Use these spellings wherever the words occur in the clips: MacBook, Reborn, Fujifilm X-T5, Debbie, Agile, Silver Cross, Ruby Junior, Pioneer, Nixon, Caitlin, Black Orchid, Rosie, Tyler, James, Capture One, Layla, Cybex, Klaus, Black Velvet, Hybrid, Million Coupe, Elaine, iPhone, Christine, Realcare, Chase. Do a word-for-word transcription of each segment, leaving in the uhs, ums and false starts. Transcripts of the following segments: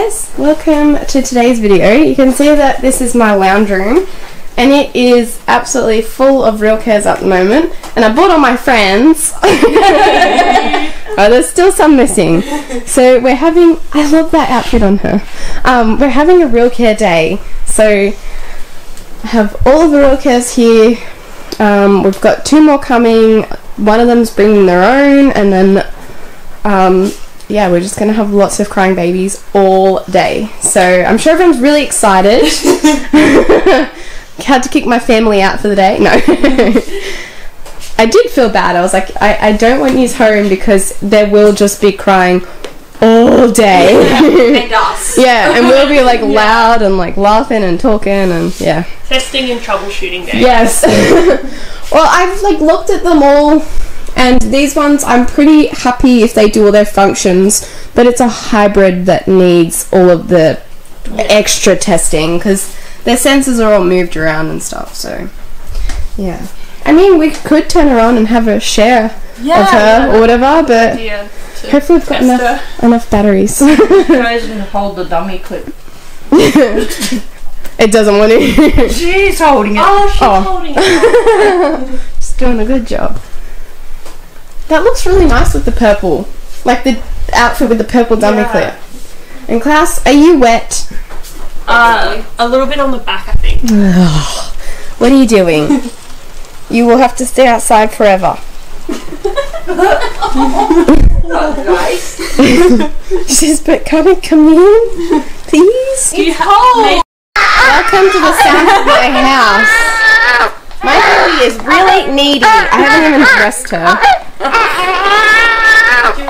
guys, welcome to today's video. You can see that this is my lounge room and it is absolutely full of Realcares at the moment, and I bought all my friends. But there's still some missing, so we're having, I love that outfit on her, um, we're having a Realcare day. So I have all of the Realcares here, um, we've got two more coming, one of them's bringing their own, and then um, yeah, we're just gonna have lots of crying babies all day. So I'm sure everyone's really excited. Had to kick my family out for the day. No. I did feel bad. I was like, I, I don't want yous home because there will just be crying all day. Yeah, and us. Yeah, and we'll be like yeah. loud and like laughing and talking and yeah. Testing and troubleshooting day. Yes. Well, I've like looked at them all. And these ones, I'm pretty happy if they do all their functions, but it's a hybrid that needs all of the extra testing because their sensors are all moved around and stuff. So, yeah. I mean, we could turn her on and have a share yeah, of her yeah. or whatever, but yeah, hopefully we've got enough, enough batteries. You can hold the dummy clip. It doesn't want to. She's holding it. Oh, she's oh. holding it. She's doing a good job. That looks really nice with the purple, like the outfit with the purple dummy yeah. clip. And Klaus, are you wet? Uh, a little bit on the back, I think. What are you doing? You will have to stay outside forever. Oh, guys. She's but can we come in, please? You cold. Welcome to the sound of my house. My baby is really needy. I haven't even dressed her.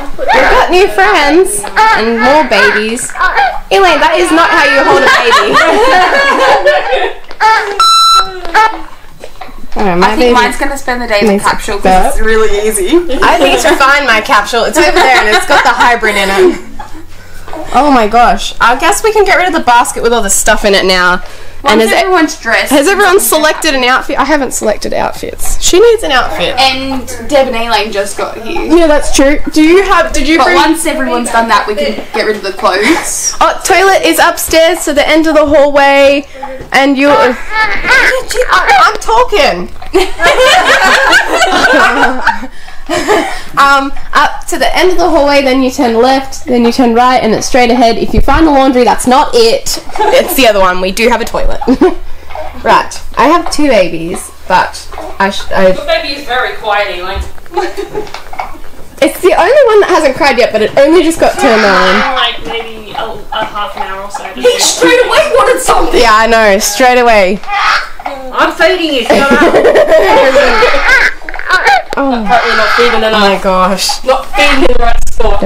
We've got new friends and more babies. Elaine, that is not how you hold a baby. Oh, I think mine's going to spend the day in the capsule because it's really easy. I need to find my capsule. It's over there and it's got the hybrid in it. Oh my gosh. I guess we can get rid of the basket with all the stuff in it now. Once and everyone's dressed. Has everyone selected an outfit? I haven't selected outfits. She needs an outfit. And Deb and Elaine just got here. Yeah, that's true. Do you have... Did you? But once everyone's done that, we can get rid of the clothes. Oh, toilet is upstairs to the end of the hallway. And you're... I'm talking. um, up to the end of the hallway, then you turn left, then you turn right, and it's straight ahead. If you find the laundry, that's not it. It's the other one. We do have a toilet. Right. I have two babies, but I should... Your baby is very quiet, Elaine. It's the only one that hasn't cried yet, but it only just got turned on. Like maybe a, a half an hour or so. He straight away wanted something. Yeah, I know. Straight away. I'm feeding you. Shut up. Oh. Apparently not feeding enough. Oh my gosh. Not feeding the right spot.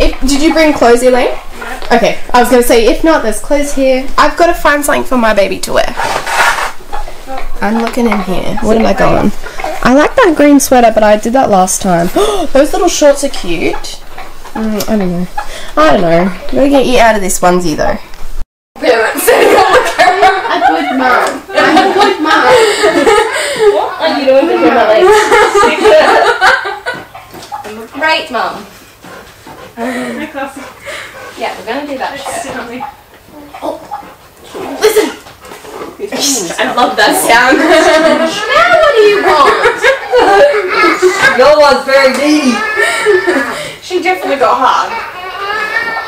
If, did you bring clothes, Elaine? No. Okay. I was going to say, if not, there's clothes here. I've got to find something for my baby to wear. I'm looking in here. What am I going? I like that green sweater, but I did that last time. Those little shorts are cute. Mm, I don't know. I don't know. I'm going to get you out of this onesie, though. Parents. I'm a good mum. I'm a good mum. What are you doing with your legs? Great, mum. Yeah, we're going to do that shit. Oh, listen. I love that sound. Now what do you want? Your one's very needy. She definitely got hard.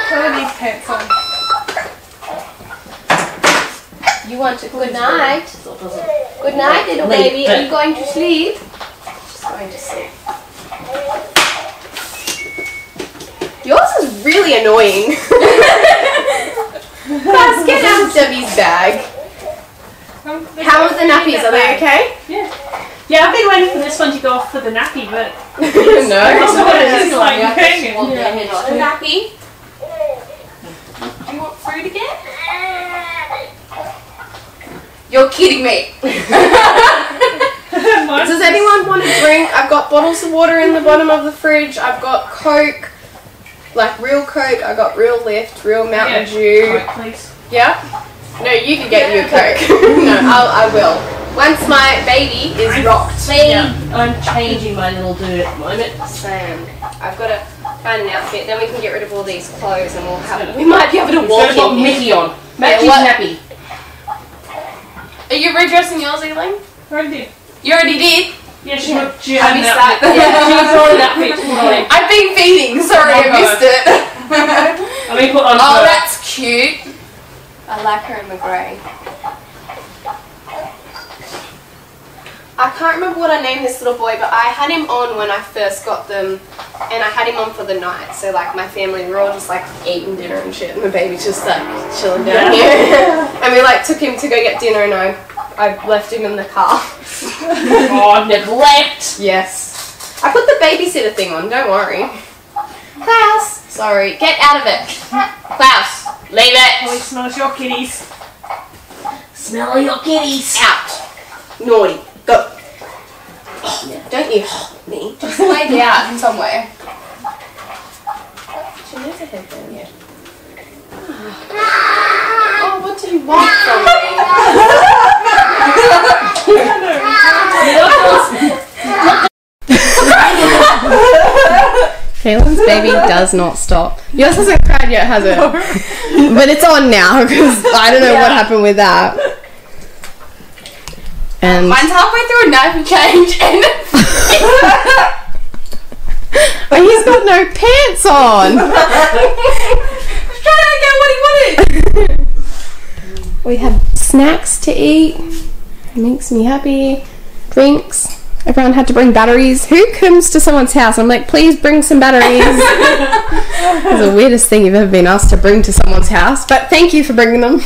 Put these pants on. You want to? Good night. Good night, little baby. Are you going to sleep? She's going to sleep. Yours is really annoying. Let's get out of Debbie's bag. How are the nappies? Are they okay? Yeah. Yeah, I've been waiting for this one to go off for the nappy, but... No. It's not what it is like. The nappy. Do you want food again? You're kidding me. Does anyone want a drink? I've got bottles of water in the bottom of the fridge. I've got Coke, like real Coke. I got real Lift, real Mountain yeah, Dew. Coke, please. Yeah? No, you can get yeah. your Coke. No, I'll, I will. Once my baby is rocked. Yeah. I'm changing my little dude at the moment. Sam, I've got a find an outfit, then we can get rid of all these clothes and we'll have. We might be able to walk in. Got Mickey on. Mackie's nappy. Are you redressing yours, Elaine? I already did. You already did? Yeah, she yeah. She had an outfit. Yeah, she was on an outfit tonight. I've been feeding. Sorry, oh, I missed it. I mean, put on. Oh, her. That's cute. I like her in the grey. I can't remember what I named this little boy, but I had him on when I first got them, and I had him on for the night. So like my family, we were all just like eating dinner and shit, and the baby's just like chilling down yeah. here. And we like took him to go get dinner, and I, I left him in the car. Oh, neglect! Yes. I put the babysitter thing on. Don't worry. Klaus, sorry, get out of it. Klaus, leave it. Oh, it smells your kitties. Smell your kitties. Out. Naughty. Go. Oh, yeah. Don't you hop me. Just lay down somewhere. She knows I have them. Yeah. Oh, what do you want from me? Caitlin's baby does not stop. Yours hasn't cried yet, has it? No. But it's on now because I don't know yeah. what happened with that. And mine's halfway through a knife and change and but he's got no pants on. Just trying to get what he wanted. We have snacks to eat. It makes me happy. Drinks. Everyone had to bring batteries. Who comes to someone's house? I'm like, please bring some batteries. That's the weirdest thing you've ever been asked to bring to someone's house. But thank you for bringing them.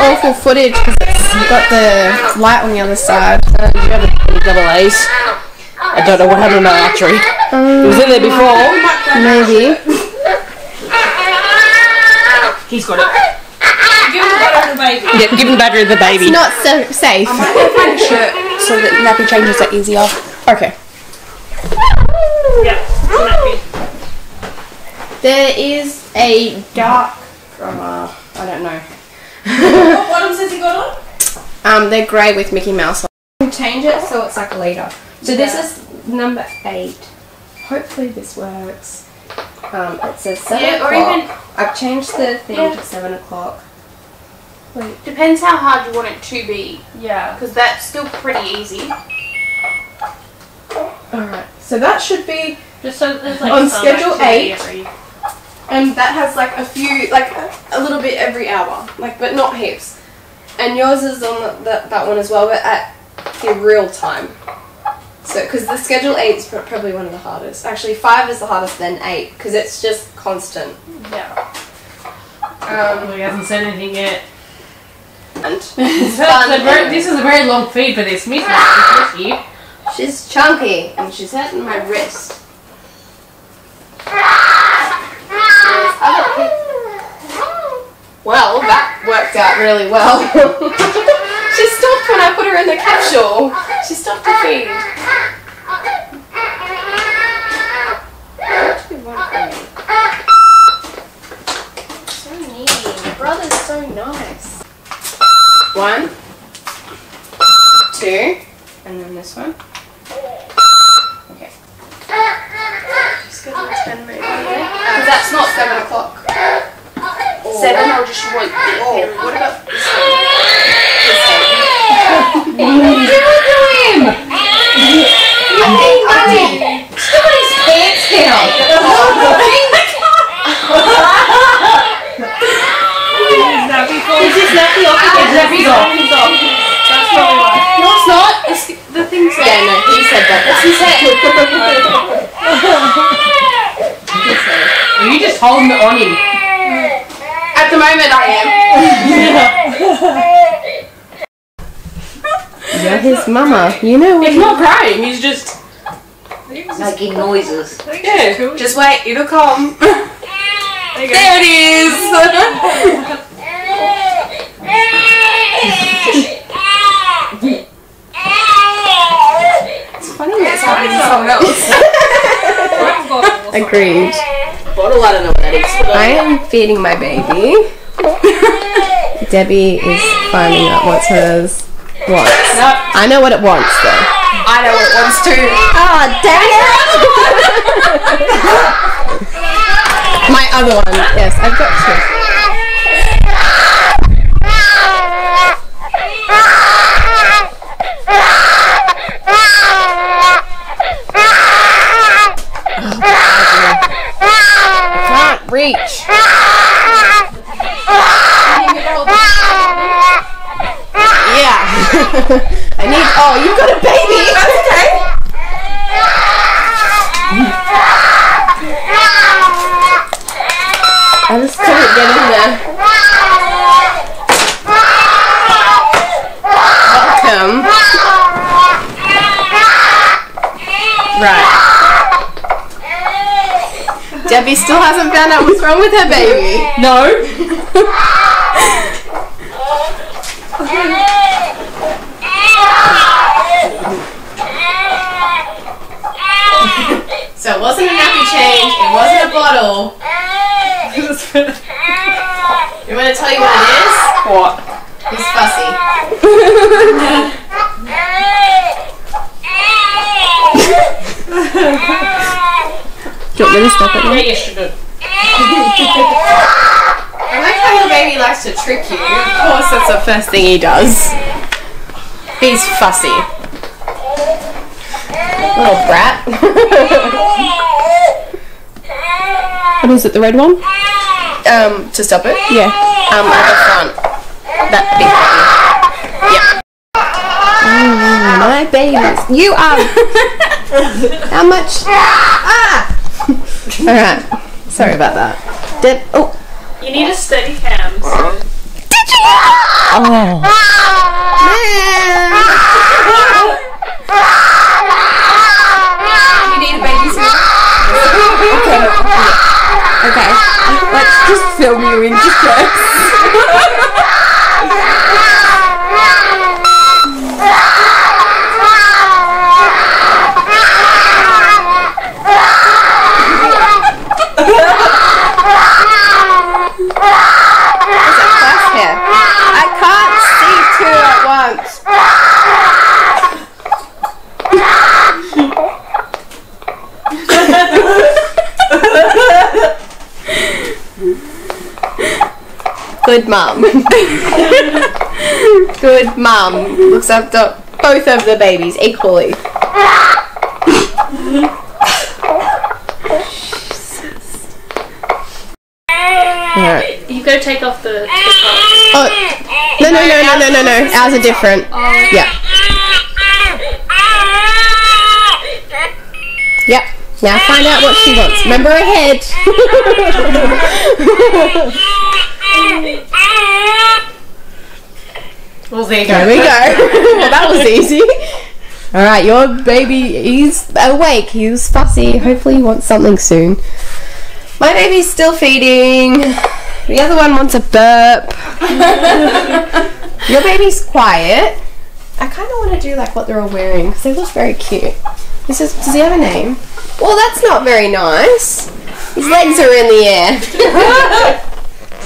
Awful footage because you've got the light on the other side. Uh, you have a double A's. I don't know what happened to my battery. Um, it was in there before. Maybe. He's got it. Give him the battery to the baby. Yeah, give him the battery to the baby. It's not so safe. I might go find a shirt so that nappy changes are easier. Okay. Yeah, nappy. There is a dark from, uh, I don't know. What bottoms has he got on? Um, they're grey with Mickey Mouse on. We'll change it so it's like a leader. So yeah. This is number eight. Hopefully this works. Um, it says seven yeah, o'clock. Or even I've changed the thing yeah. to seven o'clock. Wait. Depends how hard you want it to be. Yeah. Because that's still pretty easy. Alright. So that should be just so there's like on schedule eight. And that has like a few, like a little bit every hour, like but not heaps. And yours is on the, the, that one as well, but at the real time. So, because the schedule eight is pr probably one of the hardest. Actually, five is the hardest, then eight, because it's just constant. Yeah. Um, he hasn't said anything yet. And a very, this is a very long feed for this miss. She's chunky and she's hurting my wrist. Well, that worked out really well. She stopped when I put her in the capsule. She stopped to feed. So neat. Your brother's so nice. One, two, and then this one. Okay. Just go to ten minutes. Because that's not seven o'clock. Seven or just wait. Oh, what about this one? What are you doing? I'm being funny. He's got his pants down. Is this nappy off? Is nappy off? That's probably why. No, it's not. It's the thing's there. Yeah, no, he said that. That's his head. Are you just holding it on him? At the moment I am. You're his mama. You know what? He's not crying, he's just making noises. Yeah. Just wait, it'll come. There, you go. There it is! It's funny that it's happening to someone else. Agreed. Bottle, I don't know what that is. I am feeding my baby. Debbie is finding out what's hers. What? Nope. I know what it wants though. I know what it wants too. Oh, dang it! My other one, yes, I've got two. Oh, can't reach. Yeah. I need. Oh, you got a baby. That's okay. I just couldn't get in there. Welcome. Right. Debbie still hasn't found out what's wrong with her baby. No. So it wasn't a nappy change, it wasn't a bottle. You want to tell you what it is? What? He's fussy. Do you want me to stop it now? Yeah, you should. I like how your baby likes to trick you. Of course, that's the first thing he does. He's fussy. Little brat. What is it, the red one? Um, to stop it? Yeah. Um, at the front. That big one. Yeah. Mm, my babies. You are. How much? Ah! Alright. Sorry about that. Did, oh. You need a steady cam. So. Did you? Oh. Man. Okay. Okay. Let's just film you in distress. There's a class here. I can't see two at once. Good mum. Good mum. Looks after both of the babies equally. Right. You go take off the. the oh. No, no, no, no, no, no, no. Ours are different. Oh. Yeah. Yep. Now find out what she wants. Remember her head. Well, there, there we go. Well, that was easy. All right, your baby is awake. He was fussy. Hopefully, he wants something soon. My baby's still feeding. The other one wants a burp. Your baby's quiet. I kind of want to do like what they're all wearing because they look very cute. This is. Does he have a name? Well, that's not very nice. His legs are in the air.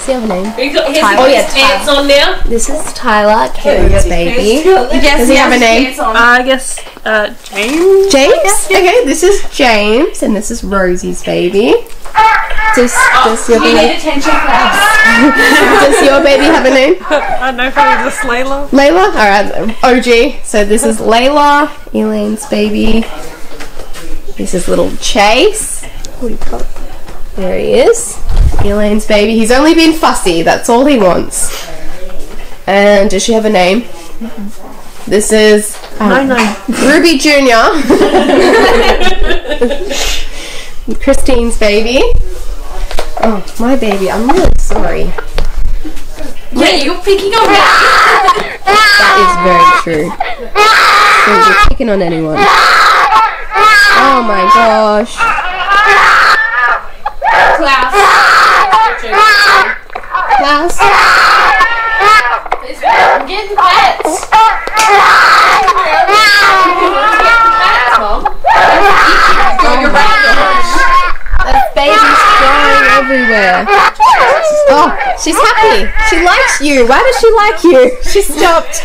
What's your name? Tyler. Oh, yeah, pants on now. This is Tyler, Caitlin's baby. Yes, does he have a name? Uh, I guess uh, James. James? Okay, this is James, and this is Rosie's baby. Does, does your baby? You need attention, Klaus. Does your baby have a name? I know, probably just Layla. Layla? Alright, O G. So this is Layla, Elaine's baby. This is little Chase. What do you call it? There he is, Elaine's baby. He's only been fussy, that's all he wants. And does she have a name? This is um, no, no. Ruby Junior. Christine's baby. Oh, my baby, I'm really sorry. Yeah, you're picking on me. That is very true. So you're picking on anyone. Oh my gosh. Klaus. Klaus. I'm getting pets. That baby's crying everywhere. Oh, she's happy. She likes you. Why does she like you? She stopped.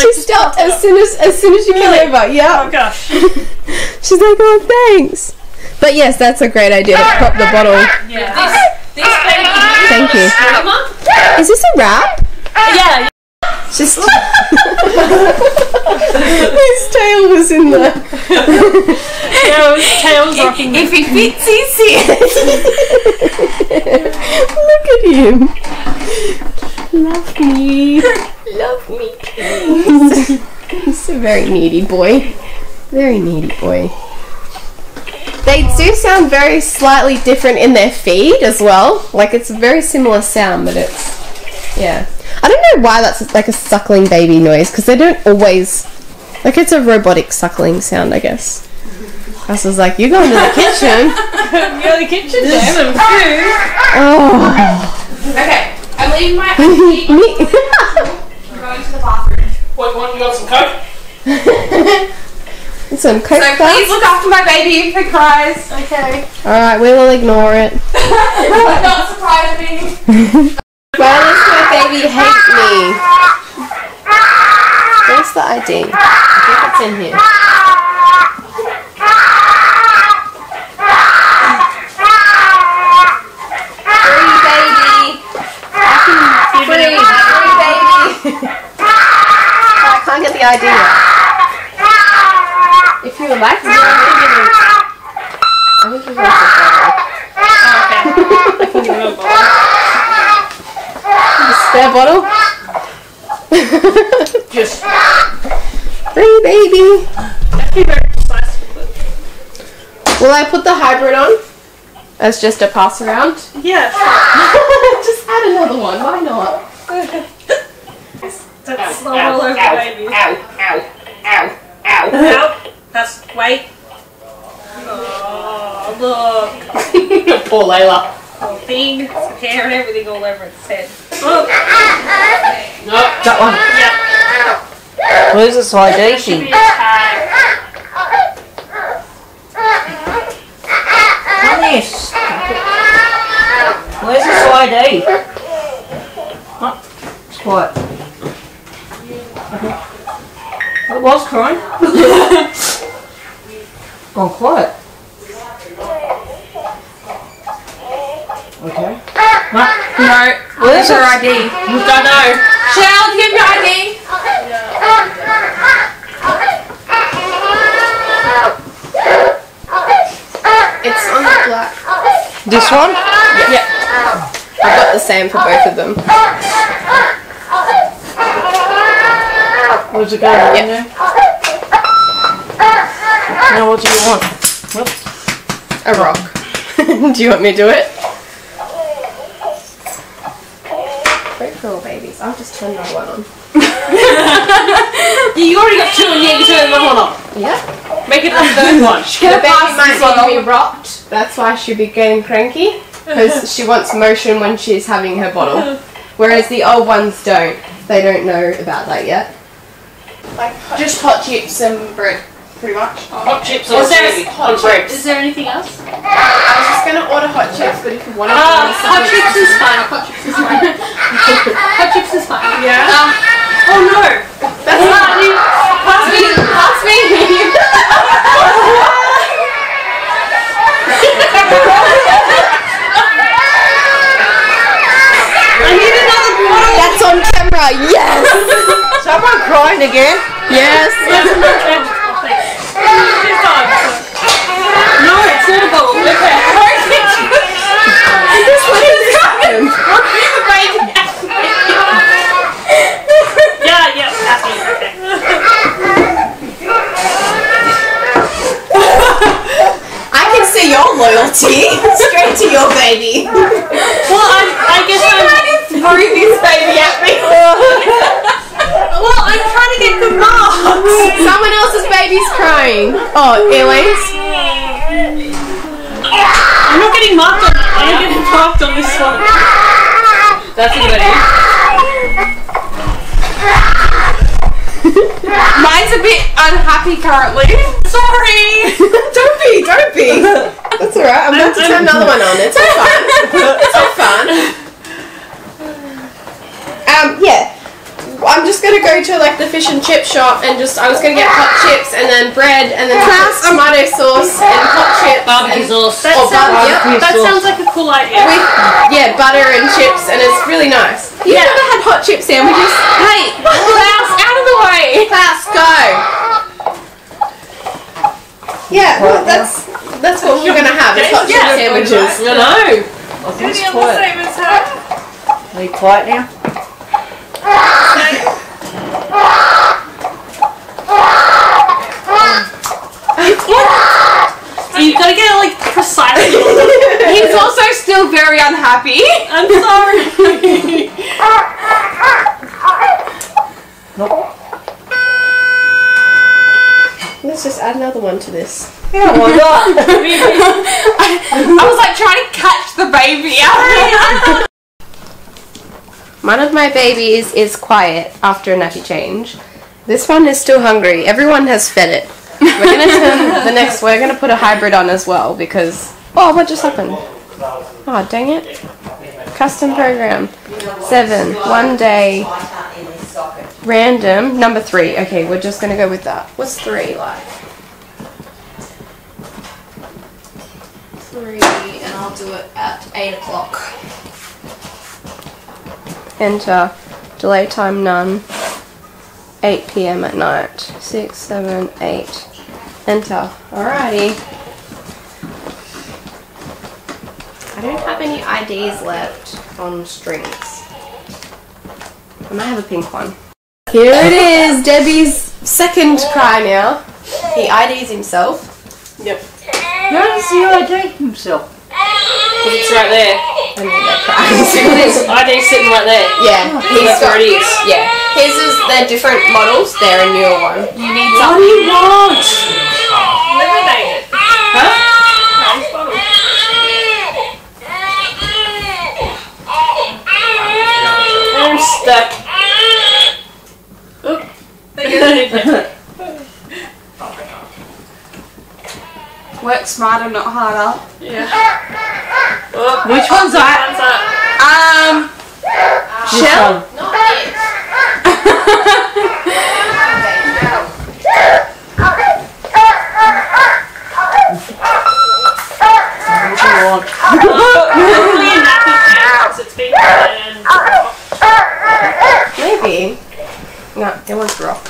She stopped as soon as as soon as you came over. Yeah. Oh gosh. She's like, oh, thanks. But yes, that's a great idea to pop the bottle. Yeah. This, this Thank you. Is this a wrap? Yeah. Just. His tail was in there. Yeah, his tail's rocking. If he fits, he's here. Look at him. Love me. Love me, please. He's a very needy boy. Very needy boy. They do sound very slightly different in their feed as well. Like, it's a very similar sound, but it's... Yeah. I don't know why that's like a suckling baby noise, because they don't always... Like, it's a robotic suckling sound, I guess. Klaus was like, you're going to the kitchen. You're in the kitchen, Sam. Oh. Okay, I'm leaving my... I'm going to the bathroom. What, one, you got some Coke? Some coke. So please look after my baby if it cries. Okay. Alright, we will ignore it. Not surprising. Why does my baby hate me? Where's the I D? I think it's in here. Free baby. Free, free baby. I can't get the I D now. If you would like to, I think you want to oh, okay. I think you want a bottle. A spare bottle? Just. Free baby. That'd be very precise. Will I put the hybrid on? As just a pass around? Yeah, sure. Just add another one, why not? That's slow all over the baby. Ow, ow, ow, ow, ow. That's, wait. Oh, look. Poor Layla. Oh, thing, hair and everything all over its head. Look. No, that one. Yeah. Where's this I D thing? Not this. Where's this I D? Not quite. Mm-hmm. It was crying. Oh, quiet. Okay. No. No. Where's her I D? I don't know. Child, give me your I D. It's on the black. This one? Yeah. Yeah. I got the same for both of them. Where's it going? Yeah. There? Now what do you want? Whoops. A rock. Do you want me to do it? Great for all babies. I'll just turn my one on. You already got two and you need to turn my one on. Yeah. Make it the third one. The baby might be rocked. That's why she'll be getting cranky. Because she wants motion when she's having her bottle. Whereas the old ones don't. They don't know about that yet. Like hot just hot chips and bread. Pretty much. Oh, hot chips or something. Hot chips. Is there anything else? Uh, I was just going to order hot chips, but if you want to uh, order hot chips is fine. Hot chips is fine. Hot chips is fine. Yeah. Um, oh no. That's not uh, you. Pass me. Pass me. I need another bottle. That's on camera. Yes. Someone crying again? Yes. Yes. No, it's not a bubble. Look at it. What is happening? What is the baby? Yeah, yeah, happy. I can see your loyalty straight to your baby. Well, I'm, I guess she I'm... She might have thrown this baby at me. Well, I'm trying to get the marks. Someone else's baby's crying. Oh, Elaine's. I'm not getting marked on that. I'm getting marked on this one. That's a good idea. Mine's a bit unhappy currently. Sorry! Don't be, don't be. That's alright, I'm about to turn another one on. It's all fun. It's all fun. Um, yeah. I'm just gonna go to like the fish and chip shop and just I was gonna get hot chips and then bread and then Klaus, tomato sauce and hot chips, barbecue and, sauce. That, sounds, barbecue yeah, sauce. That sounds like a cool idea. With, yeah, butter and chips, and it's really nice. You've yeah. never had hot chip sandwiches? Hey, Klaus, out of the way! Klaus, go. Yeah, well, that's that's what we're gonna have. It's hot chip yeah, sandwiches. I know. I think it's quiet. Are you quiet now? You gotta get it like precise. He's also still very unhappy. I'm sorry. Nope. Let's just add another one to this. Yeah, why not? I, I was like trying to catch the baby. One of my babies is quiet after a nappy change. This one is still hungry. Everyone has fed it. We're gonna turn the next. We're gonna put a hybrid on as well because. Oh, what just happened? Oh, dang it! Custom program seven one day random number three. Okay, we're just gonna go with that. What's three like? Three, and I'll do it at eight o'clock. Enter. Delay time none. eight p m at night. six, seven, eight. Enter. Alrighty. I don't have any I Ds left on strings. I might have a pink one. Here it is, Debbie's second cry now. He I Ds himself. Yep. Notice he I D himself. Because it's right there. And then that cries. I D's sitting right there. Yeah. He's got it. Yeah. His is, they're different models, they're a newer one. You need what do you want? Lemonade it. Huh? Nice bottle. I'm stuck. Oop. Work smarter, not harder. Yeah. Oh, which one's that? Um. Shell? Not it. Maybe. No, it was rock.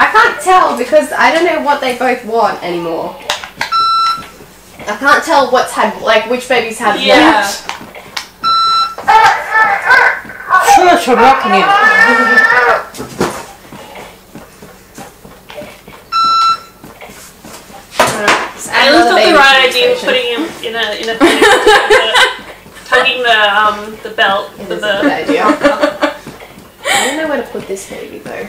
I can't tell because I don't know what they both want anymore. I can't tell what's had, like, which baby's had yeah. what. Sure, rocking it. I looked up the right idea of putting him in a in a thing, tugging the um the belt. It the is the idea. I don't know where to put this baby though.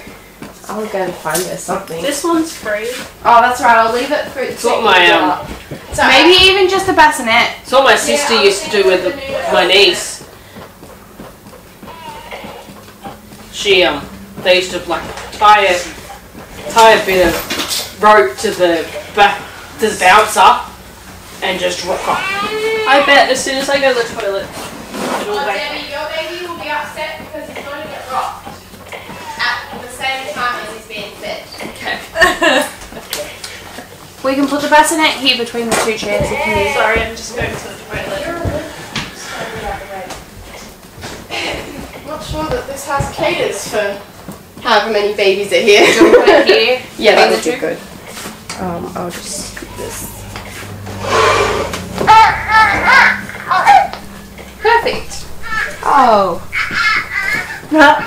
I'll go and find her something. This one's free. Oh, that's right. I'll leave it for it. It's what my um. So maybe even just a bassinet. It's what my sister yeah, used to do with the, my niece. She, um, they used to like tie a, tie a bit of rope to the back, to the bouncer, and just rock up. I bet as soon as I go to the toilet, it'll oh, back. Debbie, your baby will be upset because it's going to get rocked at the same time as he's being fed. Okay. We can put the bassinet here between the two chairs if you need. Sorry, I'm just going to the toilet. I'm not sure that this house caters for however many babies are here. here. Yeah, that would be good. Um, I'll just scoop this. Perfect. Oh. No.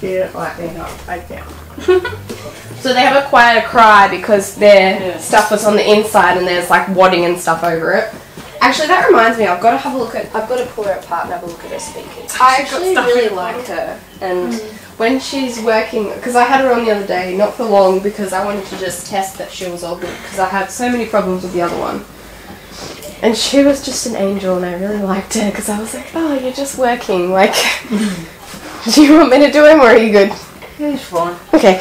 Yeah, like they're not right down. So they have a quieter cry because their yeah. stuff was on the inside and there's like wadding and stuff over it. Actually, that reminds me. I've got to have a look at. I've got to pull her apart and have a look at her speakers. I actually really liked her, and mm. when she's working, because I had her on the other day, not for long, because I wanted to just test that she was all good, because I had so many problems with the other one. And she was just an angel, and I really liked her because I was like, "Oh, you're just working. Like, do you want me to do him, or are you good?" Yeah, he's fine. Okay.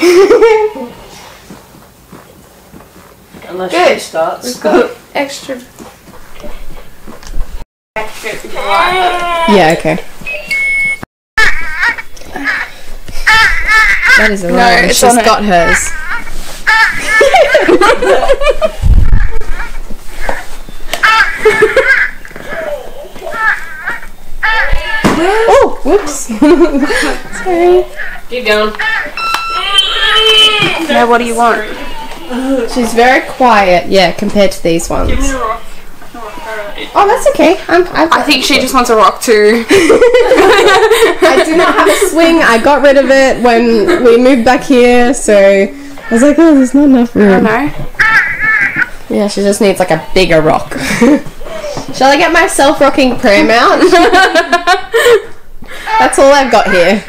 Unless good. She starts. We've got extra. Yeah, okay. That is a lie. No, she's on got it. Hers. Oh, whoops. Sorry. Keep going. Now what do you want? She's very quiet, yeah, compared to these ones. Give me a rock. Oh, that's okay. I'm, I've I think she just wants a rock too. I do not have a swing. I got rid of it when we moved back here, so I was like, oh, there's not enough room. I don't know. Yeah, she just needs like a bigger rock. Shall I get my self-rocking pram out? That's all I've got here.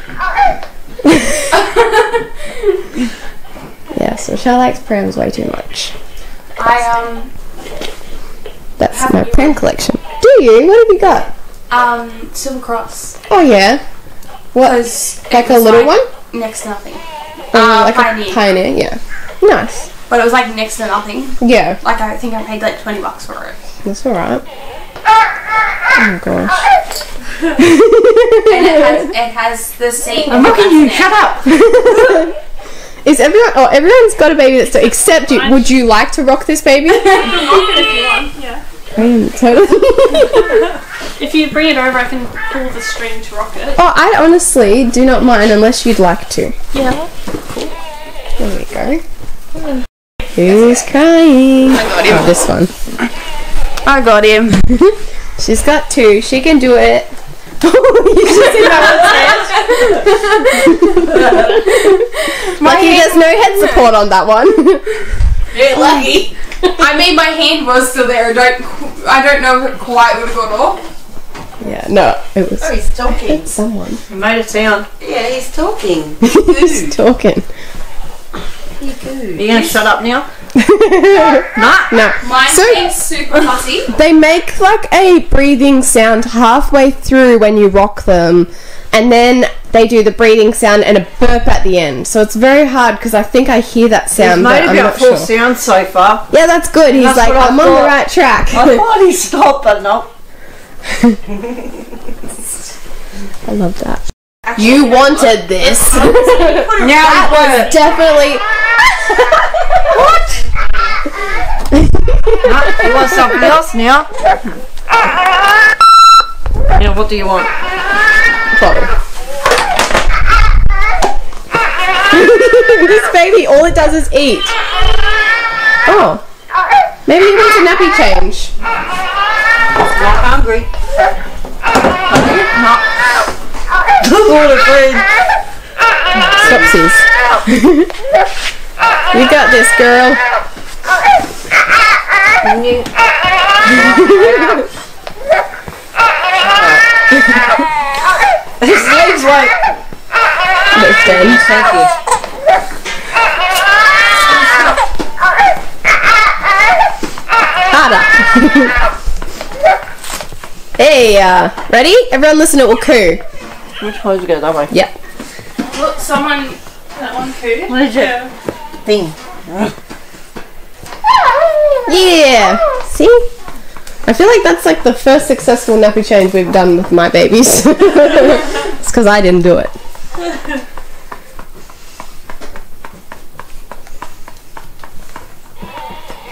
Yeah, so she likes prams way too much. I, um... That's have my pram collection. Do you? What have you got? Um, Silver Cross. Oh yeah. What? Like a little like one? Next to nothing. Uh, like Pioneer. a Pioneer, yeah. Nice. But it was like next to nothing. Yeah. Like I think I paid like twenty bucks for it. That's alright. Oh my gosh. And it has, it has the seat. I'm looking at you. Shut up. Is everyone? Oh, everyone's got a baby that's except you. Would you like to rock this baby? You can rock it if you want. Yeah. If you bring it over, I can pull the string to rock it. Oh, I honestly do not mind unless you'd like to. Yeah. Cool. There we go. Who's crying? I got him. Oh, this one. I got him. She's got two. She can do it. You just did that. Lucky there's no head support on that one. You're lucky. I mean, my hand was still there. I don't, I don't know if it quite would have gone off. Yeah, no, it was. Oh, he's talking. Someone. He made a sound. Yeah, he's talking. He's talking. You go. Are you gonna shut up now? No, no. Mine so, seems super fussy. They make like a breathing sound halfway through when you rock them, and then they do the breathing sound and a burp at the end. So it's very hard because I think I hear that sound. He's made but about I'm four sure. sounds so far. Yeah, that's good. He's that's like, I'm thought. on the right track. I thought he stopped, but no. I love that. Actually, you wanted what? this. Now that was definitely. What? Nah, you want something else now? Now what do you want? Bottle. This baby, all it does is eat. Oh. Maybe he wants a nappy change. Not hungry. Hungry? Not. Stopsies. You got this, girl. His legs like... It's done. Thank you. Harder. Hey, uh, ready? Everyone listen, it will coo. Which one's good? That way. Yep. Look, someone... That one coo. What is it? Yeah. Thing. Yeah, see? I feel like that's like the first successful nappy change we've done with my babies. It's because I didn't do it.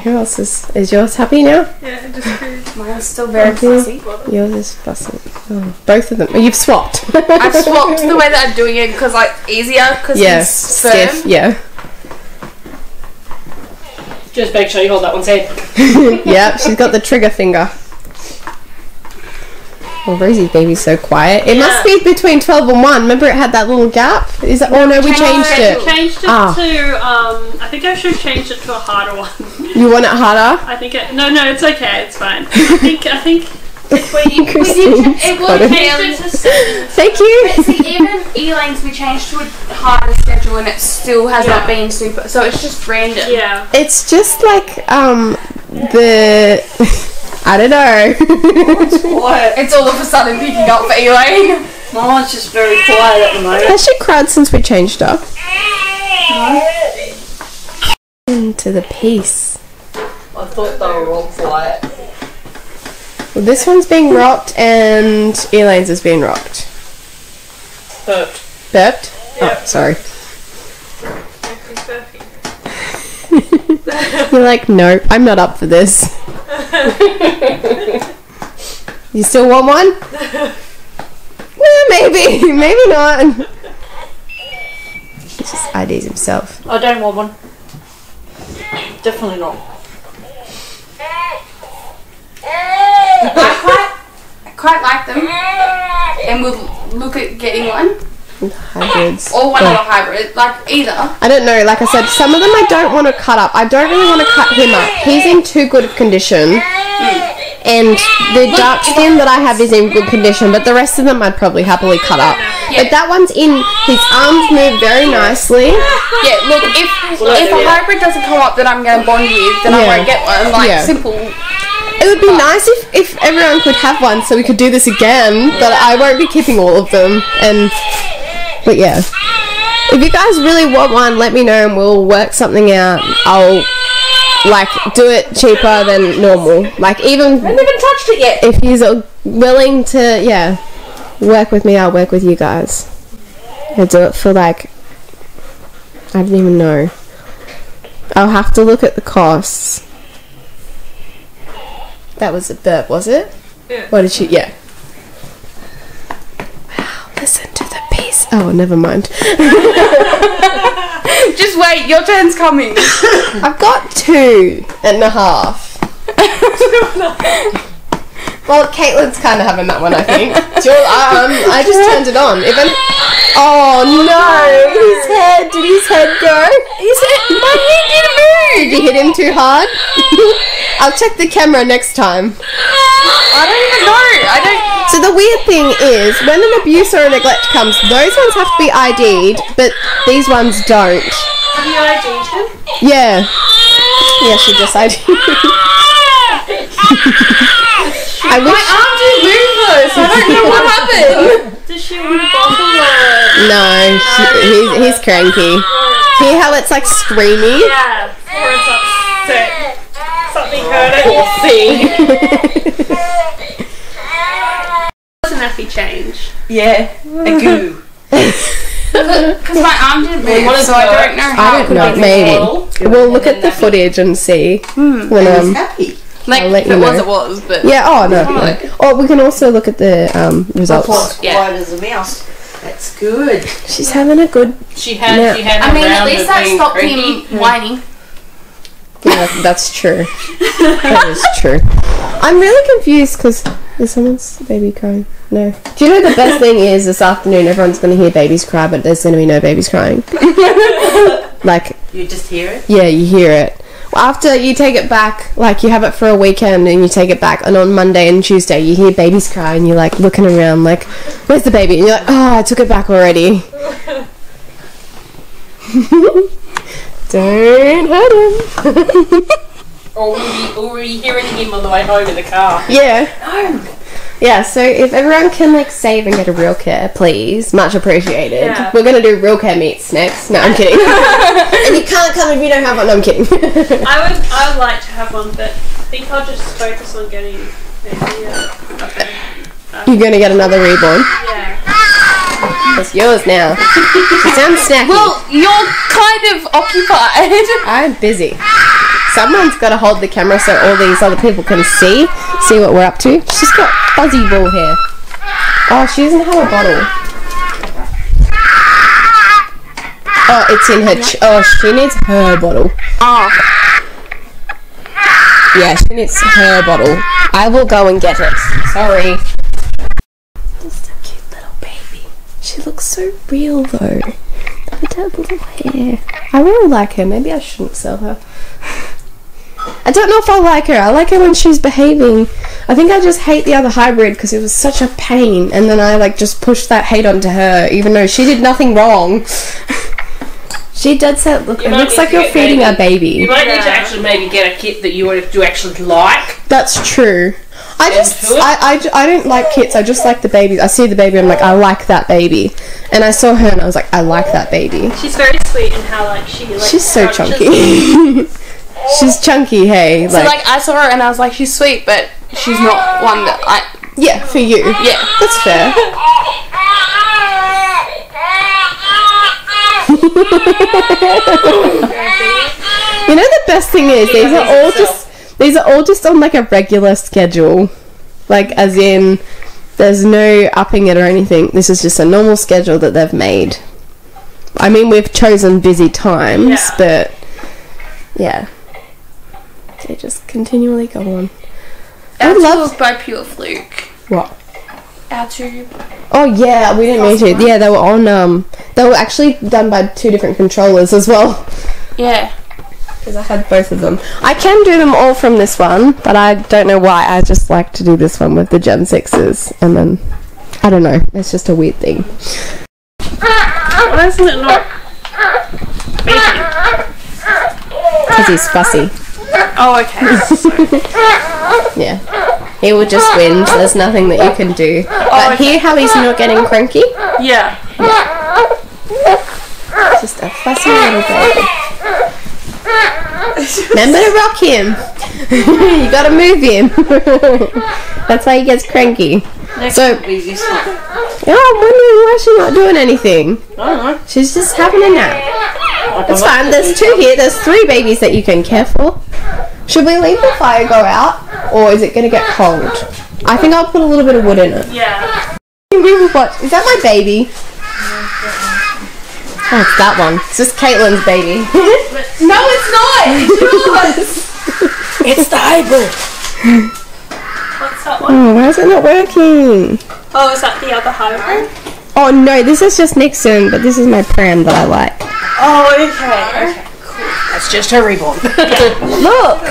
Who else is, is yours happy now? Yeah, just mine's still very fussy. Yours is fussy. Oh, both of them. You've swapped. I've swapped the way that I'm doing it because like easier because yeah, it's firm. Stiff, yeah. Just make sure you hold that one's head. Yep, she's got the trigger finger. Well, Rosie's baby's so quiet. It yeah. must be between twelve and one. Remember it had that little gap? Is that, oh no, we changed it. We changed it, changed it oh. to, um, I think I should change it to a harder one. You want it harder? I think it, no, no, it's okay, it's fine. I think, I think, if we, if we did, it would have changed to seven. Thank you. But see, even Elaine's we changed to a harder schedule and it still has yeah. not been super, so it's just random. Yeah. It's just like, um, the, I don't know. It's quiet. It's all of a sudden picking up for Elaine. My one's just very quiet at the moment. Has she cried since we changed up? No. Into the peace. I thought they were all quiet. Well, this one's being rocked and Elaine's is being rocked. Burped. Burped? Yep. Oh, sorry. You're like, no, I'm not up for this. You still want one? Well, maybe. Maybe not. He just I Ds himself. I don't want one. Definitely not. I quite, I quite like them, and we'll look at getting one. Hybrids. Or one little hybrid, like either. I don't know, like I said, some of them I don't want to cut up. I don't really want to cut him up. He's in too good of condition. Mm. And the dark skin that I have is in good condition, but the rest of them I'd probably happily cut up. Yeah. But that one's in, his arms move very nicely. Yeah, look, if if a hybrid doesn't come up that I'm going to bond with, then yeah. I won't get one. Like, yeah. simple. It would be but. nice if, if everyone could have one so we could do this again, but I won't be keeping all of them. And But yeah. If you guys really want one, let me know and we'll work something out. I'll... like, do it cheaper than normal. Like, even... I haven't even touched it yet. If he's uh, willing to, yeah, work with me, I'll work with you guys. I'll do it for, like... I don't even know. I'll have to look at the costs. That was a burp, was it? Yeah. What did she... Yeah. Wow, listen to the piece. Oh, never mind. Just wait, your turn's coming. I've got two and a half. Well, Caitlin's kind of having that one, I think. Your, um, I just turned it on. Even. Oh no! His head. Did his head go? His head. My head didn't move. Did you hit him too hard? I'll check the camera next time. I don't even know. I don't. So the weird thing is, when an abuse or a neglect comes, those ones have to be I D'd, but these ones don't. Have you I D'd them? Yeah. Yeah, she just I D'd. I wish. My arm didn't move though, so I don't know what happened. Does she want to bottle her? No, she, he's, he's cranky. Hear how it's like screamy? Yeah, or it's upset. Something hurt it. Or see. It was an nappy change. Yeah, a goo. Because my arm didn't move, so I don't know how. I don't know, maybe. We'll look at the footage and see. Hmm, when, um, happy. Like, if it was, it was, but... Yeah, oh, no. no. Or we can also look at the um, results. As wide as a mouse. That's good. She's having a good... She had, she had I mean, at least that stopped him whining. Yeah, that's true. That is true. I'm really confused because... Is someone's baby crying? No. Do you know the best thing is this afternoon everyone's going to hear babies cry, but there's going to be no babies crying. Like... You just hear it? Yeah, you hear it. Well, after you take it back, like you have it for a weekend and you take it back, and on Monday and Tuesday you hear babies cry and you're like looking around like, where's the baby? And you're like, oh, I took it back already. Don't hurt him. Or we'll be, be hearing him on the way home in the car. Yeah. No. Yeah, so if everyone can, like, save and get a Realcare, please. Much appreciated. Yeah. We're going to do Realcare meets next. No, I'm kidding. And you can't come if you don't have one. No, I'm kidding. I would I would like to have one, but I think I'll just focus on getting... Uh, okay. uh, You're going to get another reborn? Yeah. It's yours now. You sound snacky. Well, you're kind of occupied. I'm busy. Someone's got to hold the camera so all these other people can see, see what we're up to. She's got fuzzy ball hair. Oh, she doesn't have a bottle. Oh, it's in her, ch oh, she needs her bottle. Oh. Yeah, she needs her bottle. I will go and get it. Sorry. Just a cute little baby. She looks so real though. Look at her little hair. I really like her. Maybe I shouldn't sell her. I don't know if I like her. I like her when she's behaving. I think I just hate the other hybrid because it was such a pain. And then I like just pushed that hate onto her even though she did nothing wrong. She did say, look, it looks like you're feeding a baby. You might need to actually maybe get a kit that you would do actually like. That's true. I just, I, I, I don't like kits. I just like the babies. I see the baby, I'm like, I like that baby. And I saw her and I was like, I like that baby. She's very sweet and how like she like She's so chunky. She's chunky, hey. So, like, like, I saw her and I was like, she's sweet, but she's not one that I... Yeah, for you. Yeah. That's fair. You know the best thing is, these are all just, these are all just on like a regular schedule. Like, as in, there's no upping it or anything. This is just a normal schedule that they've made. I mean, we've chosen busy times, yeah. but, yeah. They just continually go on. Our I would love was by pure fluke. What? Our two. Oh yeah, we didn't need to. One. Yeah, they were on. Um, they were actually done by two different controllers as well. Yeah, because I had both of them. I can do them all from this one, but I don't know why. I just like to do this one with the Gen Sixes, and then I don't know. It's just a weird thing. Why isn't it not? Because he's fussy. Oh, okay. Yeah. He will just whinge. There's nothing that you can do. Oh, but okay. Hear how he's not getting cranky? Yeah. Yeah. Just a fussy little baby. Remember to rock him. You gotta move him. That's why he gets cranky. Next so, yeah, I'm wondering why she's not doing anything. I don't know. She's just having a nap. It's fine. There's two here. There's three babies that you can care for. Should we leave the fire go out, or is it going to get cold? I think I'll put a little bit of wood in it. Yeah. We will watch. Is that my baby? Oh, it's that one. It's just Caitlin's baby. No, it's not. It's yours. It's the hybrid. What's that one? Oh, why is it not working? Oh, is that the other hybrid? Oh no, this is just Nixon, but this is my pram that I like. Oh, okay. Okay, cool. That's just her reborn. Yeah. Look!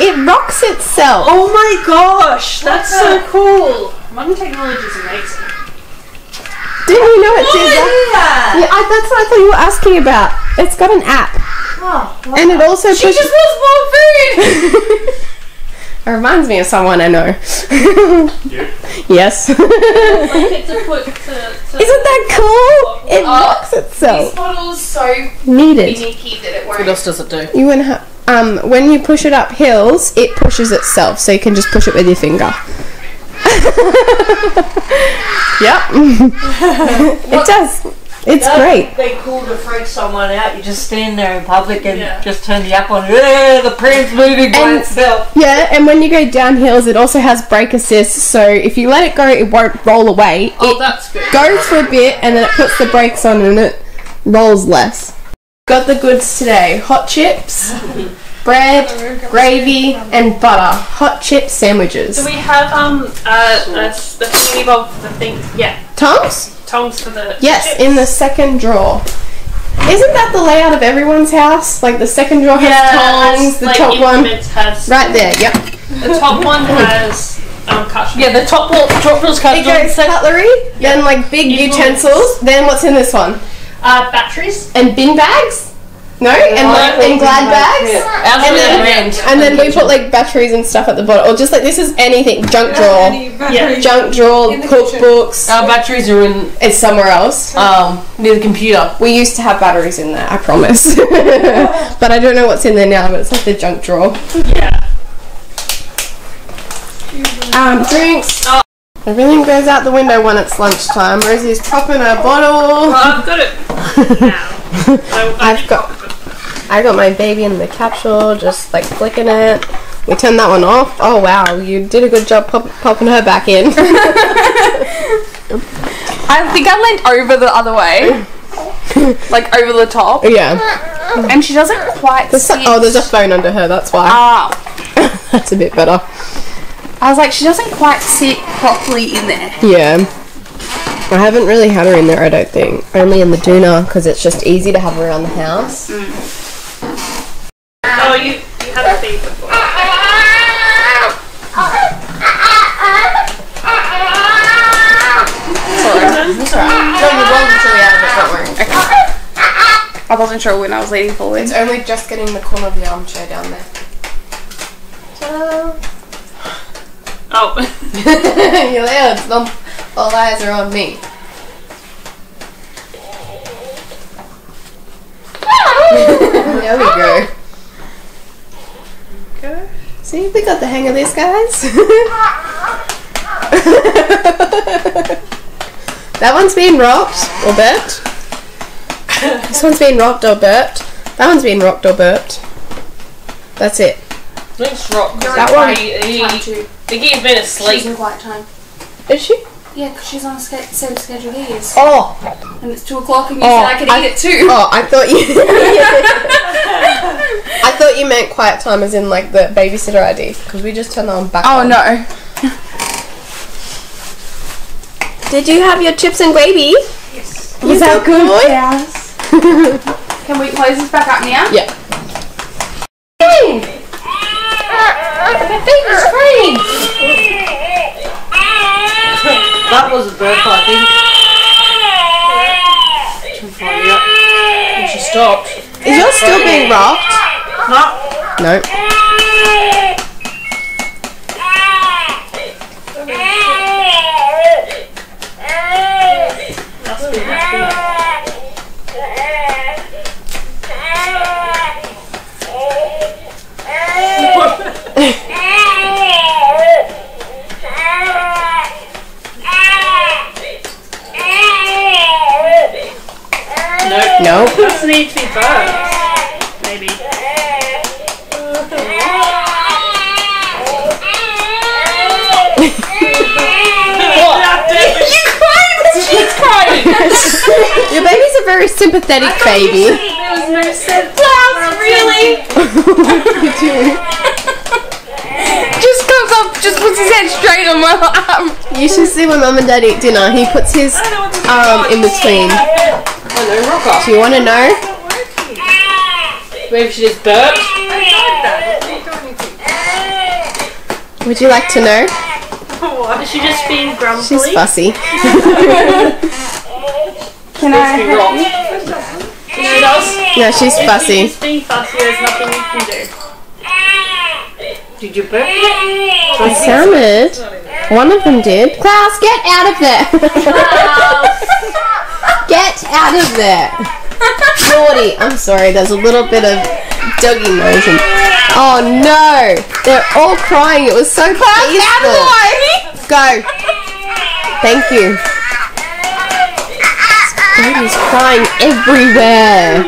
It rocks itself. Oh my gosh, that's so cool. Modern technology is amazing. Didn't you know it's in that? Yeah, I, that's what I thought you were asking about. It's got an app. Oh, wow. And it also pushes. She just wants more food! It reminds me of someone I know. You? Yes. Like to put to, to isn't that cool? It rocks uh, itself. This model's so needed. Unique that it won't. What else does it do? You wouldn't have, um, when you push it up hills, it pushes itself, so you can just push it with your finger. Yep. It does. It's that great. They call to freak someone out. You just stand there in public and yeah. just turn the app on. Yeah, the pram's moving by and, itself. Yeah, and when you go down hills, it also has brake assist. So if you let it go, it won't roll away. Oh, it that's good. Goes for a bit and then it puts the brakes on and it rolls less. Got the goods today: hot chips, bread, gravy, and butter. Hot chip sandwiches. Do we have um uh the thingy bob the thing? Yeah. Tongs. Tongs for the yes, chips. In the second drawer. Isn't that the layout of everyone's house? Like the second drawer yeah, has tongs, the like top one has right there. Yep. The top one has um, cutlery. Yeah, the top one, top one's cutlery. It goes cutlery, yep. Then like big implements. Utensils. Then what's in this one? Uh, batteries and bin bags. No, and, and, like, and glad bags. Yeah. And, then, and then we put like batteries and stuff at the bottom, or just like this is anything junk drawer, yeah. junk drawer, cookbooks. Our batteries are in. It's somewhere else, um, near the computer. We used to have batteries in there, I promise. But I don't know what's in there now. But it's like the junk drawer. Yeah. Um, drinks. Oh. Everything goes out the window when it's lunchtime. Rosie's popping her bottle. Well, I've got it now. I, I I've got. I got my baby in the capsule, just like flicking it. We turned that one off. Oh wow, you did a good job pop popping her back in. I think I leaned over the other way, like over the top. Yeah. And she doesn't quite there's see. So, oh, there's a phone under her. That's why. Ah. That's a bit better. I was like, she doesn't quite sit properly in there. Yeah. I haven't really had her in there, I don't think. Only in the doona, because it's just easy to have her around the house. Mm. Oh, you, you had a baby before. Sorry. That's alright. No, you're well and truly out of it, don't worry. Okay. I wasn't sure when I was leaning forward. It's only just getting the corner of the armchair down there. Ta-da. Oh. You're loud. All, all eyes are on me. There we go. See, we got the hang of these guys. That one's been rocked or burped. This one's been rocked or burped. That one's been rocked or burped. That's it. Let's rock. That one. I think he's been asleep. She's in quiet time. Is she? Yeah, because she's on the same schedule he is. Oh. And it's two o'clock and you oh, said I could I, eat it too. Oh, I thought you... I thought you meant quiet time as in like the babysitter I D. Because we just turned that one back oh, on. No. Did you have your chips and gravy? Yes. Was that good? Boy? Yes. Can we close this back up now? Yeah. Hey! My baby's free! That was a bird I think. And she stopped. Is yours still being rocked? No. No. No. It doesn't need to be birds. Maybe. You cried! She's crying! Your baby's a very sympathetic I baby. You there was no sense. Klaus, really? What did you do? Just comes up, just puts his head straight on my arm. You should see when Mum and Dad eat dinner. He puts his arm um, in between. No, do you want to know? Maybe she just burped. Would you like to know? What? Is she just being grumpy? She's fussy. Can I be wrong? She does. No, she's if fussy. She's being fussy. There's nothing you can do. Did you burp? It sounded. One of them did. Klaus, get out of there! Get out of there! Naughty! I'm sorry, there's a little bit of doggy motion. Oh no! They're all crying, it was so peaceful. Out of the way. Go! Thank you. Baby's crying everywhere.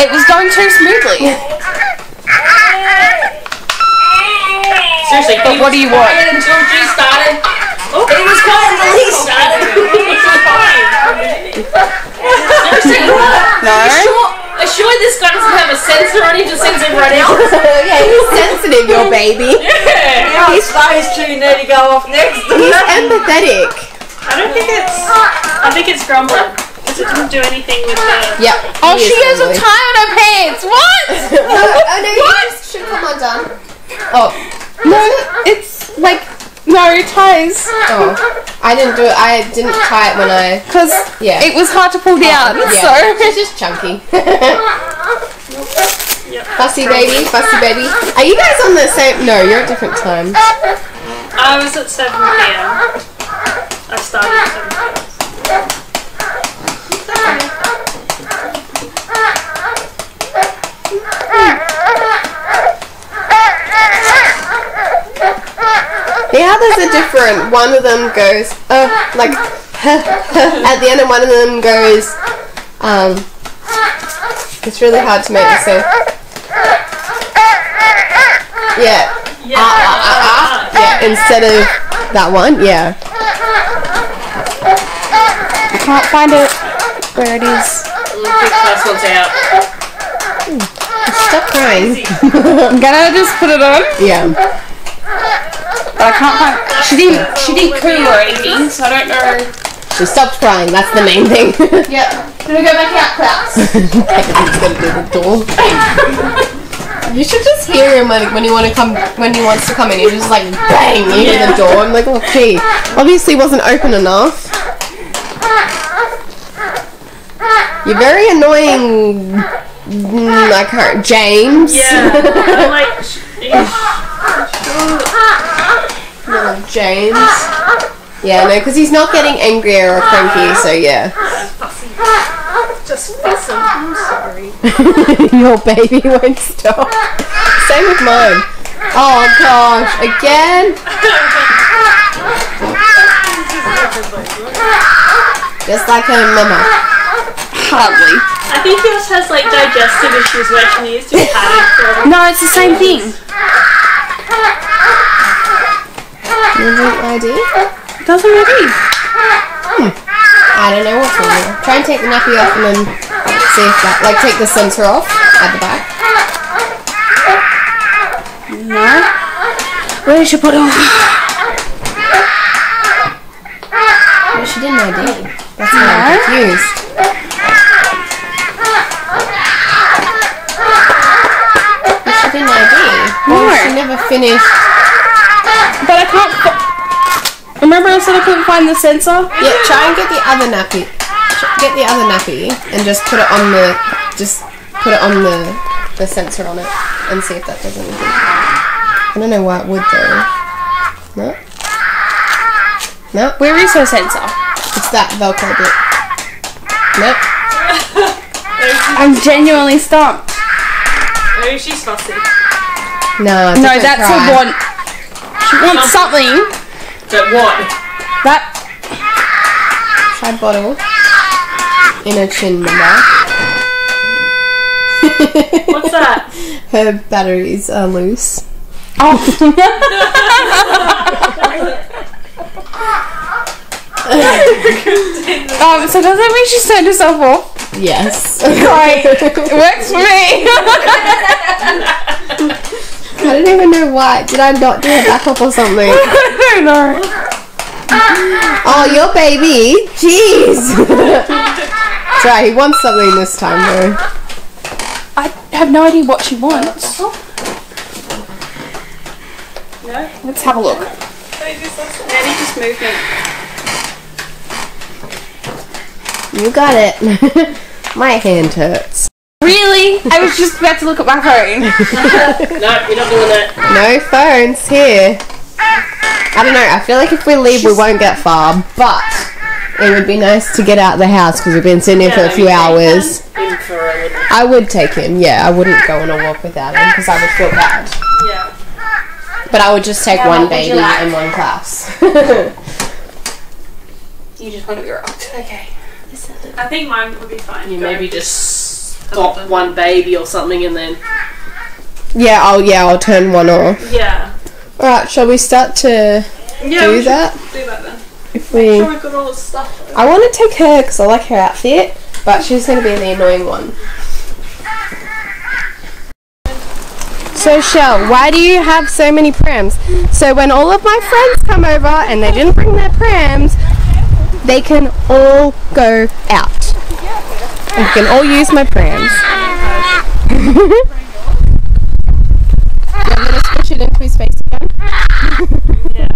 It was going too smoothly. Seriously, but what do you want? And Georgie started. Oh, it was going really No. Are you sure, are you sure this guy doesn't have a sensor on him? Just sends everyone else? Yeah, he's sensitive, your baby. Yeah. His phone's too nerdy to go off next. He's empathetic. I don't think it's. I think it's grumbling. It doesn't do anything with the. Yep. Oh, she has a tie on her pants. What? No, oh no. What? Should come undone. Oh. No, it's like. No, ties. Oh, I didn't do it. I didn't tie it when I... Because yeah. It was hard to pull down, oh, yeah. So... It's just chunky. Fussy baby, fussy baby. Are you guys on the same... No, you're at different times. I was at seven p m I started at seven p m The others are different. One of them goes, uh, like, at the end, and one of them goes, um, it's really hard to make it so. Yeah. Yeah. Uh, uh, uh, uh, yeah. Instead of that one, yeah. I can't find it. Where it is. That's what's out. Stop crying. I'm gonna just put it on. Yeah. But I can't find. She didn't. She didn't coo or anything, so I don't know. She stopped crying. That's the main thing. Yep. Can we go back out, Klaus? Caitlin's gonna do the door. You should just hear him when when you want to come when he wants to come in. He's just like bang into yeah. the door. I'm like, oh gee, obviously wasn't open enough. You're very annoying. I can't. James. Yeah. I'm like. Little James. Yeah, no, because he's not getting angrier or cranky, so yeah. Just listen. I'm sorry. Your baby won't stop. Same with mine. Oh gosh, again? Just like her mama. Hardly. I think yours has like digestive issues where she needs to be padded. No, it's the same thing. I D? It doesn't read. Hmm. I don't know what's on there. Try and take the nappy off and then see if that, like, take the sensor off at the back. No. Where did she put it on? Well, she didn't I D. That's why I'm confused. But she didn't I D. No. Well, she never finished. But I can't. Remember I said I couldn't find the sensor? Yeah, try and get the other nappy. Get the other nappy and just put it on the just put it on the the sensor on it and see if that does anything. I don't know why it would though. No? No? Where is her sensor? It's that Velcro bit. Nope. I'm genuinely stumped. Maybe she's fussy. No, no, that's a want. She wants something. That what? That side bottle in her chin bag. What's that? Her batteries are loose. Oh! um. So does that mean she turned herself off? Yes. Like, it works for me. I don't even know why. Did I not do a backup or something? No. Oh, your baby. Jeez. That's right, he wants something this time though. I have no idea what she wants. No? Let's have a look. Nanny, just move me. You got it. My hand hurts. Really? I was just about to look at my phone. No, you're not doing that. No phones here. I don't know, I feel like if we leave we won't get far, but it would be nice to get out of the house because we've been sitting here yeah, for a few hours. Him for a little. I would take him, yeah. I wouldn't go on a walk without him because I would feel bad. Yeah. But I would just take yeah, one baby like? and one Klaus. You just want to be rocked. Okay. I think mine would be fine. You go. Maybe just stop one baby or something and then... Yeah, I'll, yeah, I'll turn one off. Yeah. Alright, shall we start to yeah, do we that? do that then. If we... Sure we got all the stuff. I want to take her because I like her outfit, but she's going to be in the annoying one. So Shell, why do you have so many prams? So when all of my friends come over and they didn't bring their prams, they can all go out. And you can all use my prams. I'm going to squish it into his face. Yeah,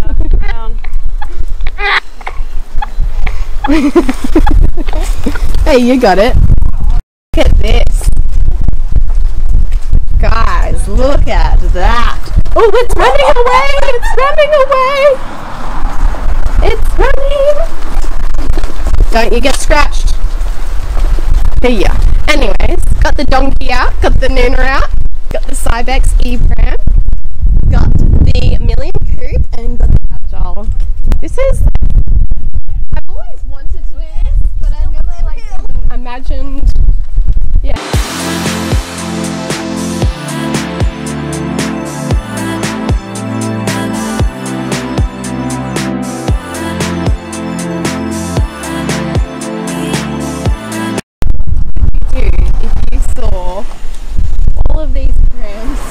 down. Hey, you got it. Look at this. Guys, look at that. Oh, it's running away! It's running away! It's running! Don't you get scratched. Here. Anyways, got the donkey out, got the nooner out, got the Cybex E-Pram, got the Million Coupe and got the Agile. This is... I've always wanted to do this, but I never like imagined... Yeah. What would you do if you saw all of these prams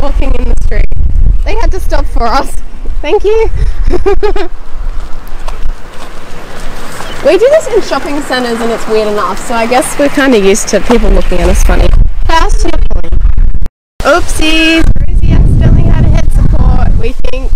walking in the street? They had to stop for us. Thank you. We do this in shopping centres and it's weird enough, so I guess we're kind of used to people looking at us funny. Klaus, to your point. Oopsies. Rosie accidentally had a head support, we think.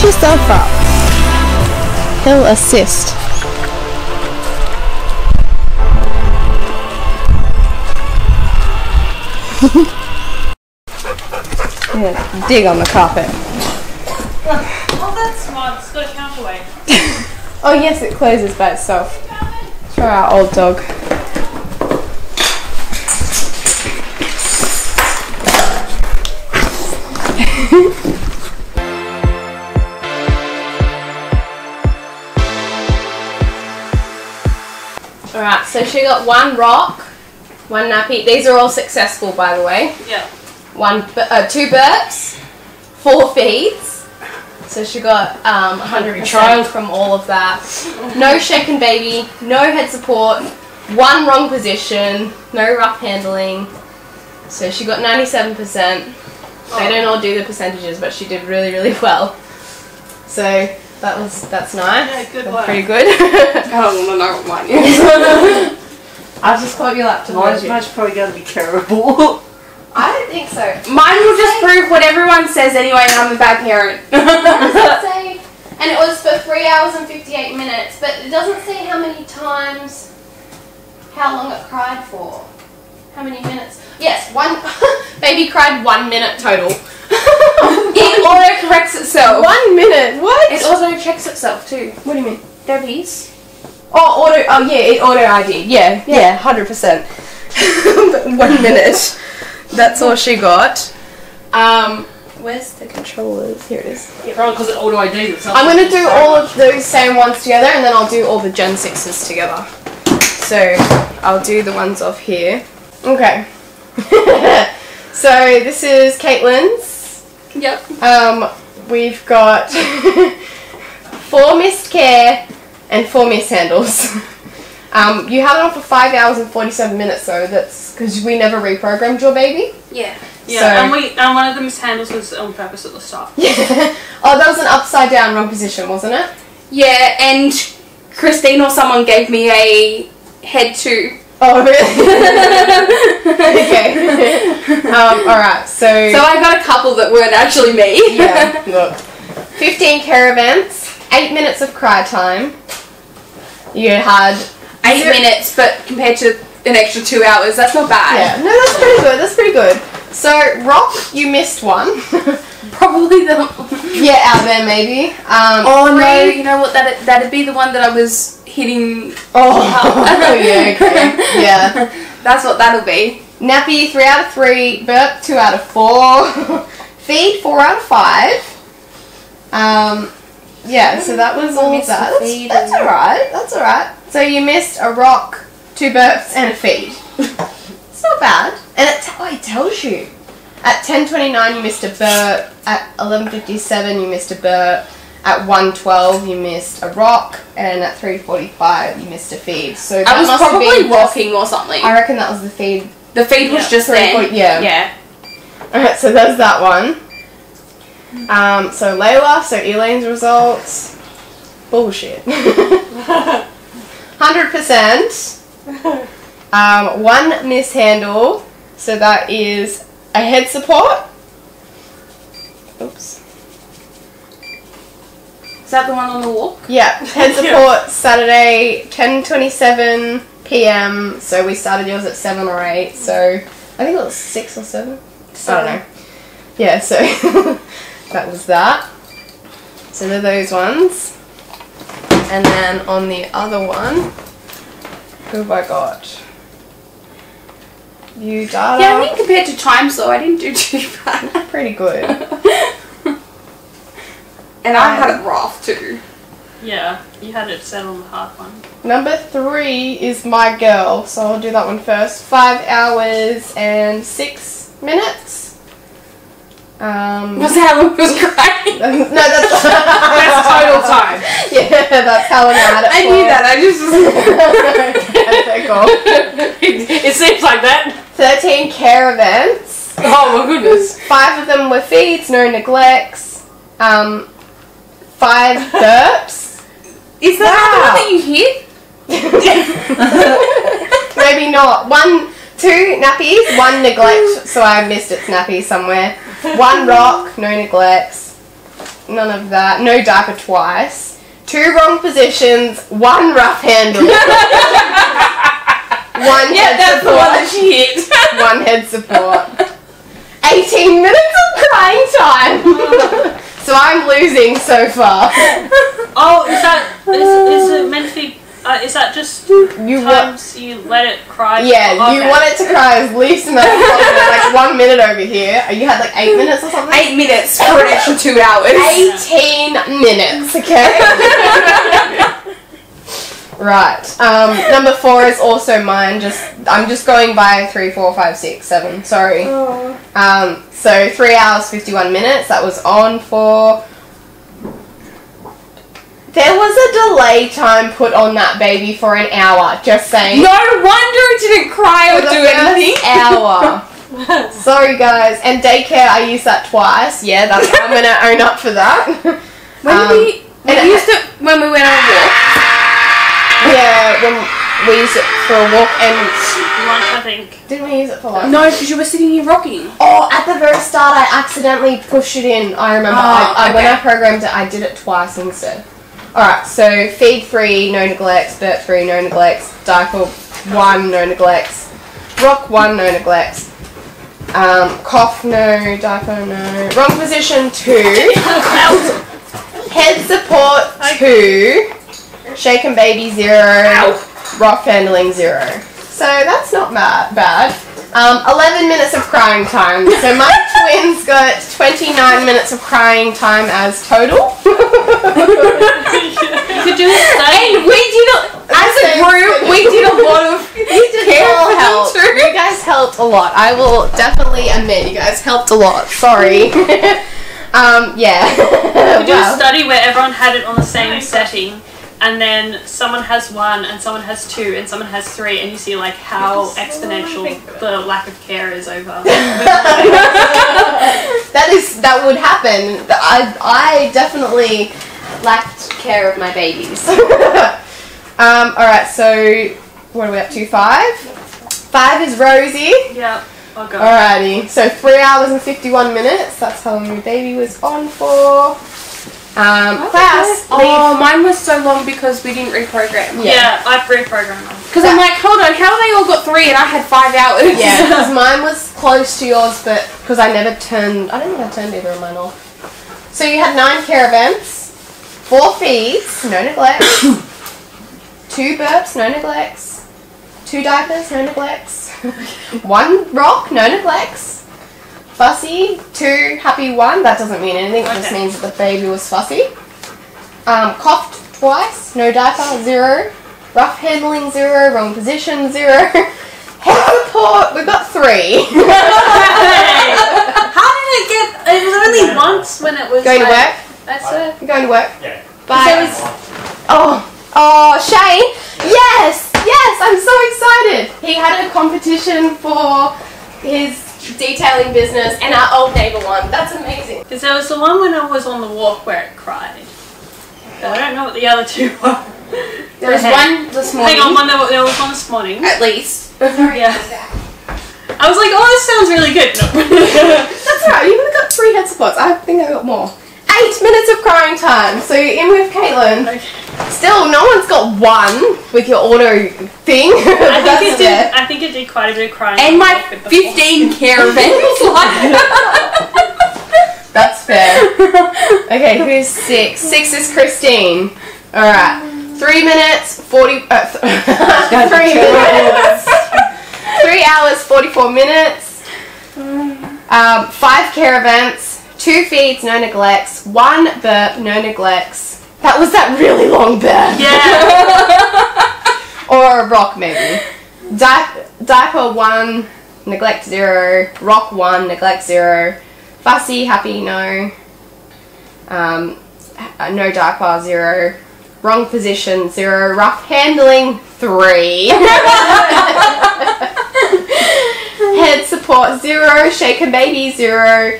push yourself up. He'll assist. Yeah, dig on the carpet. Oh, that's smart. It's got a counterweight. Oh, yes, it closes by itself. For our old dog. Alright, so she got one rock, one nappy. These are all successful, by the way. Yeah. One, uh, two burps, four feeds. So she got um, one hundred percent from all of that. No shaken baby, no head support, one wrong position, no rough handling. So she got ninety-seven percent. Oh. They don't all do the percentages, but she did really, really well. So that was that's nice. Yeah, good work. Pretty good. I don't know what mine is. I'll just pop your laptop. Mine's you. Probably going to be terrible. I don't think so. Mine will just say, prove what everyone says anyway, that I'm a bad parent. Say, and it was for three hours and fifty-eight minutes, but it doesn't say how many times, how long it cried for. How many minutes? Yes, one. Baby cried one minute total. It auto corrects itself. One minute? What? It auto checks itself too. What do you mean? Debbie's. Oh, auto. Oh, yeah, it auto I D'd. Yeah, yeah, one hundred percent. One minute. That's all she got. Um, where's the controllers? Here it is. Yep. Probably because it auto I D'd itself. I'm going to do all of those same ones together, and then I'll do all the Gen sixes together. So I'll do the ones off here. Okay. So this is Caitlin's. Yep. Um, we've got four missed care and four mishandles. Um, you had it on for five hours and forty-seven minutes, so that's because we never reprogrammed your baby. Yeah. Yeah, so, and we and one of the mishandles was on purpose at the start. Yeah. Oh, that was an upside down wrong position, wasn't it? Yeah, and Christine or someone gave me a head to. Oh, really? Okay. Um, alright, so... So I got a couple that weren't actually me. Yeah, look. fifteen care events, eight minutes of cry time. You had... Eight minutes, but compared to an extra two hours, that's not bad. Yeah, no, that's pretty good, that's pretty good. So, rock, you missed one. Probably the... Yeah, out there, maybe. Um, oh, three. No, you know what, that'd, that'd be the one that I was hitting... Oh, oh yeah, okay. Yeah. That's what that'll be. Nappy, three out of three. Burp, two out of four. Feed, four out of five. Um, yeah, so that was all of that. That's, that's alright, that's alright. So you missed a rock, two burps, and a feed. It's not bad. And it, t oh, it tells you. At ten twenty-nine you missed a burp. At eleven fifty-seven you missed a burp. At one twelve you missed a rock. And at three forty-five you missed a feed. So that I was must probably have been rocking or something. I reckon that was the feed. The feed was yeah, just there. Yeah. Yeah. Alright, so there's that one. Um, so Layla, so Elaine's results. Bullshit. one hundred percent. Um, one mishandle. So that is a head support. Oops. Is that the one on the walk? Yeah. Head support, Saturday, ten twenty-seven p m So we started yours at seven or eight. So I think it was six or seven. seven. I don't know. Yeah, so that was that. So they're those ones. And then on the other one, who have I got? You data. Yeah, I think compared to time, so I didn't do too bad. Pretty good. And I um, had it rough too. Yeah, you had it set on the hard one. Number three is my girl, so I'll do that one first. Five hours and six minutes. Um, was that how long was crying? No, that's, that's total time. Yeah, that's how long I had it I for. Knew that, I just... That's so cool. It, it seems like that. thirteen care events. Oh my goodness. Five of them were feeds, no neglects. Um, five burps. Is that wow. The one that you hit? Maybe not. One, two nappies, one neglect, so I missed its nappy somewhere. One rock, no neglects. none of that. No diaper twice. Two wrong positions. One rough handle. One yeah, head that's support. The one that she hit. One head support. eighteen minutes of crying time. So I'm losing so far. Oh, is that is, is it meant to be? Uh, is that just you times you let it cry? Yeah, oh, you okay. want it to cry as least amount as possible. Like one minute over here. You had like eight minutes or something. Eight minutes for an extra two hours. Eighteen minutes. Okay. Right. Um, number four is also mine. Just I'm just going by three, four, five, six, seven. Sorry. Oh. Um, so three hours fifty-one minutes. That was on for. There was a delay time put on that baby for an hour. Just saying. No wonder it didn't cry or do anything. Hour. Sorry guys. And daycare, I used that twice. Yeah, that's. I'm gonna own up for that. When um, we we used it when we went on walk. Yeah, when we used it for a walk and lunch, I think. Didn't we use it for lunch? No, because you were sitting here rocking. Oh, at the very start, I accidentally pushed it in. I remember. Oh, I, I, okay. When I programmed it, I did it twice instead. All right, so feed free, no neglects. Burp free, no neglects. Diaper one, no neglects. Rock one, no neglects. Um, cough, no. Diaper, no. Wrong position two. Head support two. Shaken baby zero, ow. Rough handling zero. So that's not bad. bad. Um, eleven minutes of crying time. So my twins got twenty-nine minutes of crying time as total. You could do the same. And we did a, as a group, we did a lot of care help. You guys helped a lot. I will definitely admit you guys helped a lot. Sorry. um, yeah. We did wow. a study where everyone had it on the same setting. And then someone has one, and someone has two, and someone has three, and you see like how exponential the lack of care is over. That is that would happen. I I definitely lacked care of my babies. um. All right. So what are we up to? Five. Five is Rosie. Yeah. I'll go. Alrighty. So three hours and fifty-one minutes. That's how long your baby was on for. Um, class. Oh, mine was so long because we didn't reprogram. Yeah, yeah I've reprogrammed mine. Because I'm like, hold on, how they all got three and I had five hours? Yeah, because mine was close to yours, but because I never turned, I don't think I turned either of mine off. So you had nine care events, four feeds, no neglects, two burps, no neglects, two diapers, no neglects, one rock, no neglects. Fussy, two, happy, one. That doesn't mean anything. It okay. just means that the baby was fussy. Um, coughed twice, no diaper, zero. Rough handling, zero. Wrong position, zero. Head support, we've got three. How did it get... It was only once when it was... Going like, to work? That's a... You're going to work? Yeah. Bye. Was, oh, oh, Shane. Yes, yes, I'm so excited. He had a competition for his... detailing business and our old neighbour one. That's amazing. Because there was the one when I was on the walk where it cried. But I don't know what the other two were. There was one this morning. Hang on, one, there was one this morning. At least. Yeah. I was like, oh, this sounds really good. No. That's alright, you've only got three head supports. I think I got more. Eight minutes of crying time. So in with Caitlin. Okay. Still, no one's got one with your auto thing. I think it did. There. I think it did quite a bit of crying. And my fifteen care events. That's fair. Okay, who's six? Six is Christine. All right, three minutes forty. Uh, three minutes. Three hours forty-four minutes. Um, five care events. Two feeds, no neglects. One burp, no neglects. That was that really long burp. Yeah. Or a rock, maybe. Di diaper one, neglect zero. Rock one, neglect zero. Fussy, happy, no. Um, no diaper, zero. Wrong position, zero. Rough handling, three. Head support, zero. Shaken baby, zero.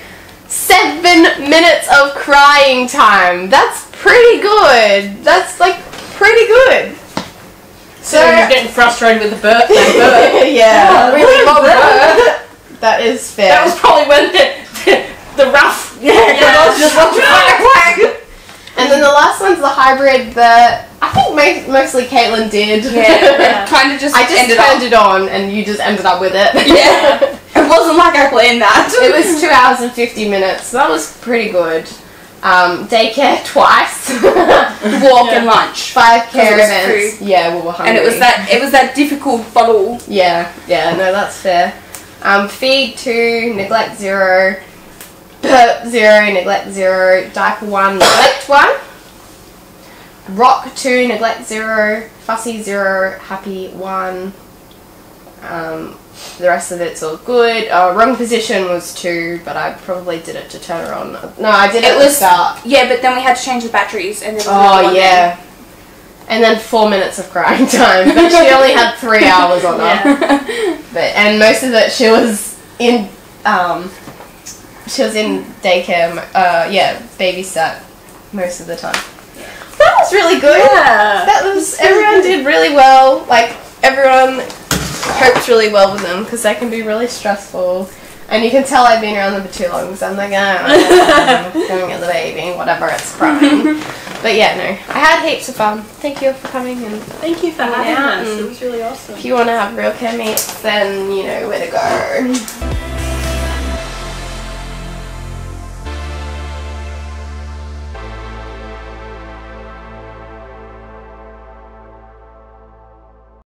Seven minutes of crying time. That's pretty good. That's like pretty good. So, so you're getting frustrated with the burp. That burp. Yeah, really long burp. That is fair. That was probably when the, the, the rough Yeah, because just watch quack quack. And then the last one's the hybrid that I think most, mostly Caitlin did. Yeah, yeah. Kind of just. I just ended turned up. it on, and you just ended up with it. Yeah, it wasn't like I planned that. It was two hours and fifty minutes. So that was pretty good. Um, daycare twice, walk yeah. and lunch, five care events. True. Yeah, we were hungry. And it was that. It was that difficult bottle. Yeah, yeah. No, that's fair. Um, feed two, neglect zero. Burp zero, neglect zero, diaper one, neglect one, rock two, neglect zero, fussy zero, happy one. Um, the rest of it's all good. Oh, wrong position was two, but I probably did it to turn her on. No, I did it, it was, to start. Yeah, but then we had to change the batteries and then. Oh yeah. Then. And then four minutes of crying time, but she only had three hours on that. Yeah. But and most of it she was in. Um, She was in daycare, uh, yeah, babysat most of the time. Yeah. That was really good. Yeah. That was, everyone did really well. Like, everyone coped really well with them because they can be really stressful. And you can tell I've been around them for too long because I'm like, oh, I'm going at the baby, whatever, it's crying. But yeah, no, I had heaps of fun. Thank you all for coming and thank you for having us. It was really awesome. If you want to have real care meets, then you know where to go.